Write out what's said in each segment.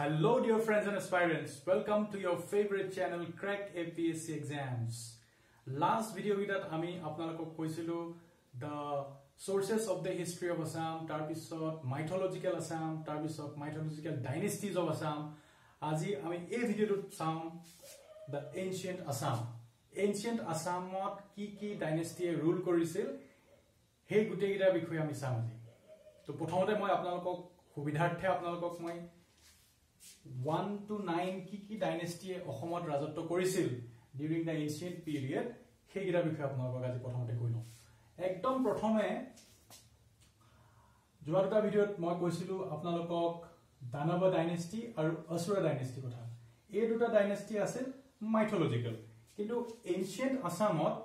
Hello dear friends and aspirants, welcome to your favorite channel Crack APSC exams. Last video that ami apnalok koisilu the sources of the history of Assam, tarpisot mythological Assam, tarpisot mythological dynasties of Assam. Aji ami ei video to sound the ancient Assam. Ancient Assamot ki dynasty rule korisil he gutei gida bikhoy ami samji. To prothomote moi apnalok hubidharthe apnalok moi 1 to 9 ki dynasty Ohomot Razotto Korisil during the ancient period, Hegira Bikap Nogagazi Potomate Kuno. Ektom Protome Juarta video Mogosilu, Apnalokok, Danaba dynasty or Asura dynasty. Eduta dynasty as a mythological. Into ancient Assamot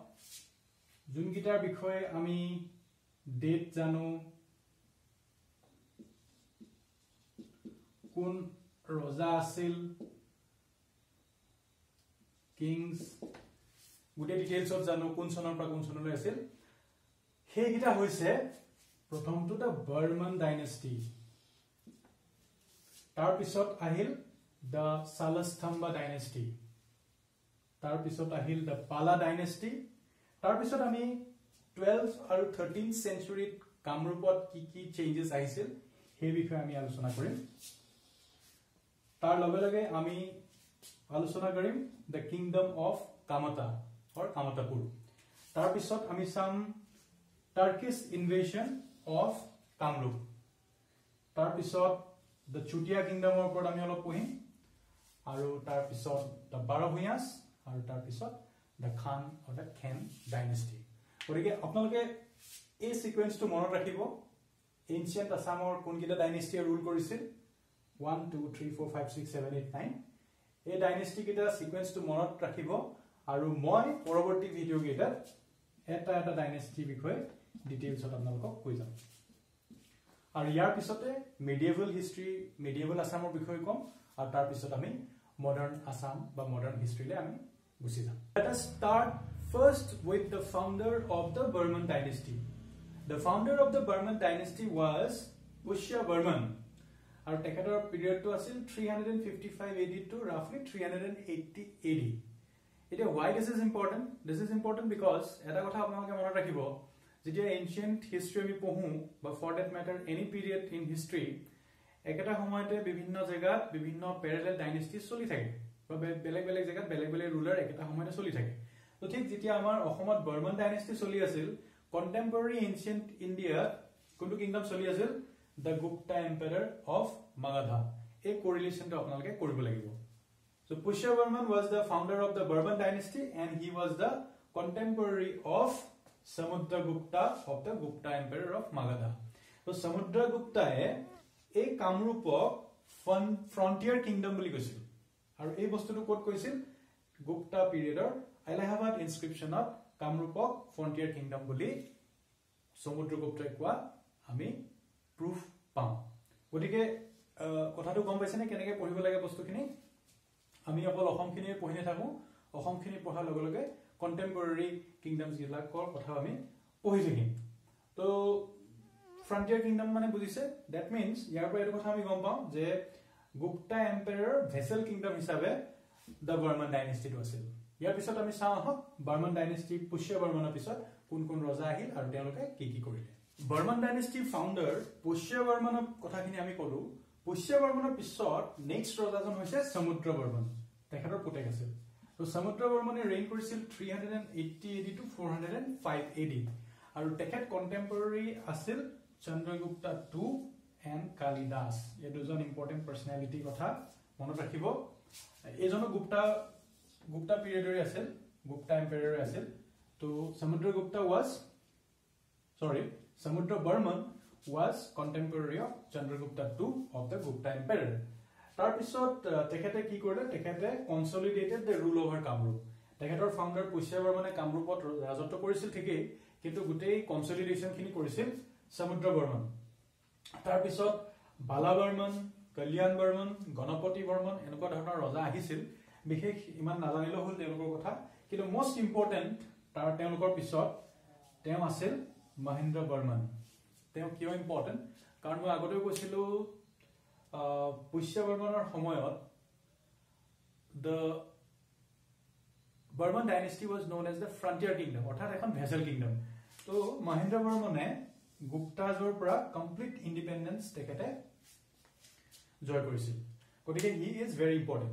Jungita Bikoe Ami Date Janu Kun. Rosa Asil, Kings, good details of Jano Kunsonon Pragunson Asil. Hegita Huse, Proton to the Burman dynasty. Tarpisot Ahil, the Salastamba dynasty. Tarpisot Ahil, the Pala dynasty. Tarpisot Ami, 12th or 13th century Kamrupot Kiki changes Ahil. Heavy Kami Alusonakurim. तार लगे लगे आमी आलोचना करिम the kingdom of Kamata or Kamatapur. तार पिছত आमी some Turkish invasion of Kamrup. तार पिছত the Chutia Kingdom or पर आमी अलग पोहिं. आरो तार पिছত the Barahuyas आरो तार पिছত the Khan or the Khan Dynasty. और ये अपना लोगे ए sequence तो मनो रखिबो. Ancient Assam और कौन किता dynasty rule करिसिल 1, 2, 3, 4, 5, 6, 7, 8, 9. A dynasty geta sequence to monot rakhibo. Aru moi poroborti video geta eta dynasty bikhoye details ot apnalok koi jam. Aru yar pisote medieval history, medieval Assamor bikhoye kom. Aru tar pisot ami modern Assam ba modern history le ami gusi jam. Let us start first with the founder of the Burman dynasty. The founder of the Burman dynasty was Pushyavarman. Our Tekador period to us 355 AD to roughly 380 AD. Why this is important? This is important because the ancient history but for that matter any period in history parallel dynasties ruler Burman dynasty contemporary ancient India kingdom the Gupta Emperor of Magadha. A correlation to apnaloke koribo lagibo. So Pushyavarman was the founder of the Burman dynasty and he was the contemporary of Samudra Gupta of the Gupta Emperor of Magadha. So Samudra Gupta a Kamrupok frontier kingdom boli koisil. Aru ei bostu tu kot koisil Gupta period or Allahabad inscription of Kamrupok frontier kingdom boli Samudra Gupta kwa ami proof pam odige kotha to gom paisene kenege poribo lage bostu khini ami apol ohom khini pohine thaku ohom khini pohar log log contemporary kingdoms gila kor kotha ami pohile khini to frontier kingdom mane bujise that means yar pore kotha ami gom pam je Gupta Emperor vessel kingdom hisabe the Burman dynasty to asil yar pisot ami sa Burman dynasty Pushyavarman pisot kun kun raja ahil aru teloke ki korile Burman dynasty founder Pushyavarman kothakini ami kolu Pushyavarman pisot next rajajon hoise Samudra Varman tekhator putek asil so Samudra Varmane reign korisil 380 AD to 405 AD aru tekhat contemporary asil Chandragupta II and Kalidasa ye dujon important personality kotha monot rakhibo ejono Gupta period ori asil Gupta Emperor asil to Samudra Varman was contemporary of Chandragupta II of the Gupta Empire. Tarpisot tekhate ki korle tekhate consolidated the rule over Kamrup. Tekhator founder Pushyavarmane Kamrupot rajotto korisil theke kintu gutei consolidation khini korisil Samudra Varman. Tarpisot Bala Varman, Kalyan Varman, Ganapati Varman enokor dhoroner raja ahisil bishek iman najanilo hol telokor kotha kintu most important tar telokor pisot tem asil Mahendra Varman. They are important. Because I have Pushyavarmanar Homoyot, the Burman dynasty was known as the frontier kingdom, or vassal kingdom. So Mahendra Varman Guptajor pra complete independence tekete joy korisil. Kodige he is very important.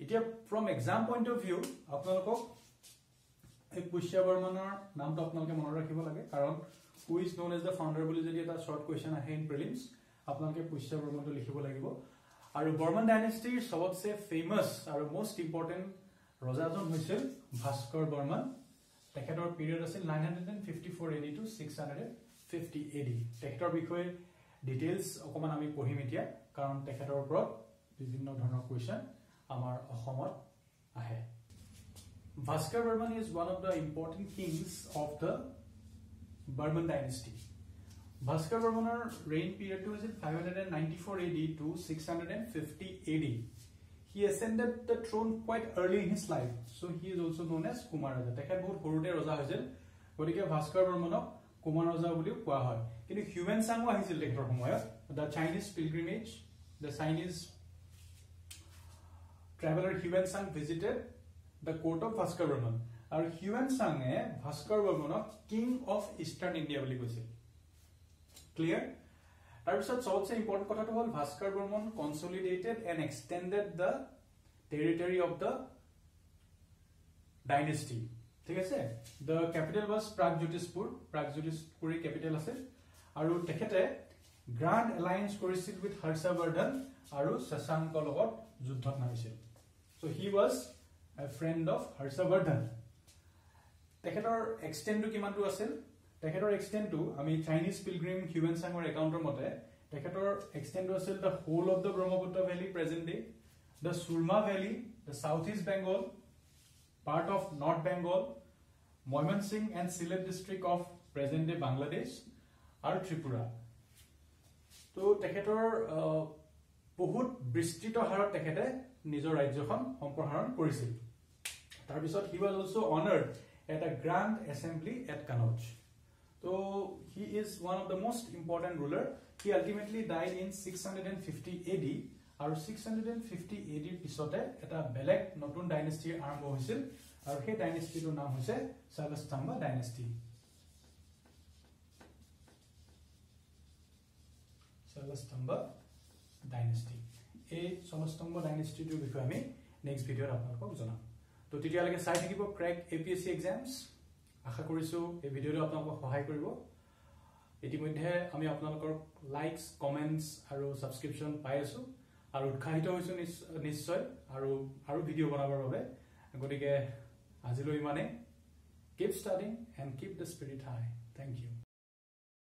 Itia from exam point of view, apnalok Pushyavarmanar naam to apnaloke mon rakhibo lage karon who is known as the founder boli jodi eta short question ahe in prelims apnaloke Pushyavarman to likhibo lagibo. Aru Burman dynasty sobse famous aru most important Rajajon hoisil Bhaskar Varman. Tekhetor period asil 954 AD to 650 AD. Tekhetor bikhoye details okoman ami pohim etia karon tekhetor oprot bibhinno dhoroner question amar Ahomot ahe. Bhaskar Varman is one of the important kings of the Burman dynasty. Bhaskar Varmanar reign period was 594 AD to 650 AD. He ascended the throne quite early in his life, so he is also known as Kumar Raja. Tekha bahut horute raja hoisil, kodike Bhaskar Varmanok Kumar Raja boliu koa hoy. Kintu human sango ahisil tekor homoyot. The Chinese pilgrimage, the Chinese traveler Xuanzang visited the court of Bhaskar Varman. Aru Xuanzang e Bhaskar Varmanok king of Eastern India boli koisil. Clear? Arusat also important kotha to hol Bhaskar Varman consolidated and extended the territory of the dynasty. Thik ase, the capital was Pragjyotishpur. Pragjyotishpur capital ase. Aru tekhete grand alliance korisil with Harshavardhan aru Sasanka logot juddhot namisil. So he was a friend of Harshavardhan. Tekhetor extend to kiman tu asil? Tekhetor extent to, I mean Chinese pilgrim Xuanzang or account mote, Tekhetor extent to the whole of the Brahmaputra Valley present day, the Surma Valley, the Southeast Bengal, part of North Bengal, Mymensingh and Sylhet district of present day Bangladesh, or Tripura. So Tekhetor pohut bristito harat Tekhete nijor rajyokhon homproharon korisil. Tarbisot he was also honored at a grand assembly at Kanauj. So he is one of the most important ruler. He ultimately died in 650 AD. Aru 650 AD pisote eta belek notun dynasty arambo hoisil. Aru he dynasty to naam hoise Sarvastamba dynasty. Sarvastamba dynasty. Ei Sarvastamba dynasty to bikhoye ami next video apnalok janam. To titia lage sai thakibo crack APSC exams. आशा करिसु ए भिडियोले आपनक सहाय करिवो इतिमध्ये आमी आपनलकर likes comments आरो subscription पाइसु आरो उत्साहित होइसु निश्चय आरो आरो भिडियो बनाबार বাবে গটিকে আজিলৈ মানে keep studying and keep the spirit high thank you